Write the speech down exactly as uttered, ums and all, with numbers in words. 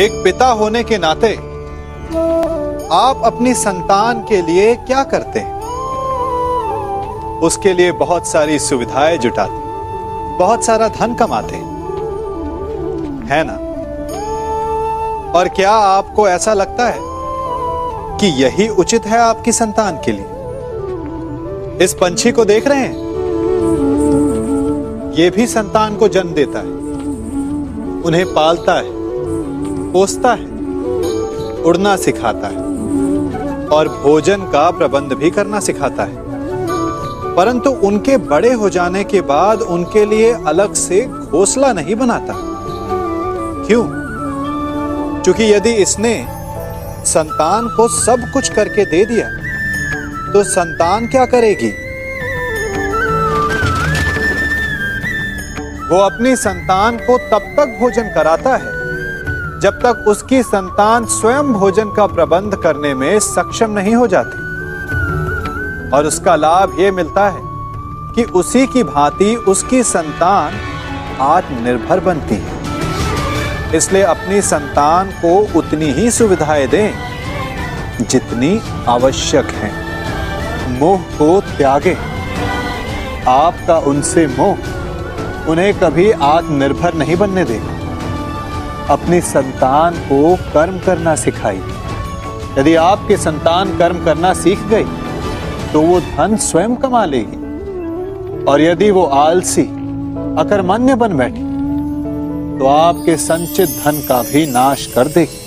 एक पिता होने के नाते आप अपनी संतान के लिए क्या करते हैं? उसके लिए बहुत सारी सुविधाएं जुटाते, बहुत सारा धन कमाते है ना? और क्या आपको ऐसा लगता है कि यही उचित है आपकी संतान के लिए? इस पंछी को देख रहे हैं, यह भी संतान को जन्म देता है, उन्हें पालता है, पोसता है, उड़ना सिखाता है और भोजन का प्रबंध भी करना सिखाता है। परंतु उनके बड़े हो जाने के बाद उनके लिए अलग से घोंसला नहीं बनाता। क्यों? क्योंकि यदि इसने संतान को सब कुछ करके दे दिया तो संतान क्या करेगी? वो अपनी संतान को तब तक भोजन कराता है जब तक उसकी संतान स्वयं भोजन का प्रबंध करने में सक्षम नहीं हो जाती। और उसका लाभ यह मिलता है कि उसी की भांति उसकी संतान आत्मनिर्भर बनती है। इसलिए अपनी संतान को उतनी ही सुविधाएं दें जितनी आवश्यक हैं। मोह को त्यागें। आपका उनसे मोह उन्हें कभी आत्मनिर्भर नहीं बनने देगा। अपनी संतान को कर्म करना सिखाइए। यदि आपके संतान कर्म करना सीख गई तो वो धन स्वयं कमा लेगी। और यदि वो आलसी अकर्मण्य बन बैठी तो आपके संचित धन का भी नाश कर देगी।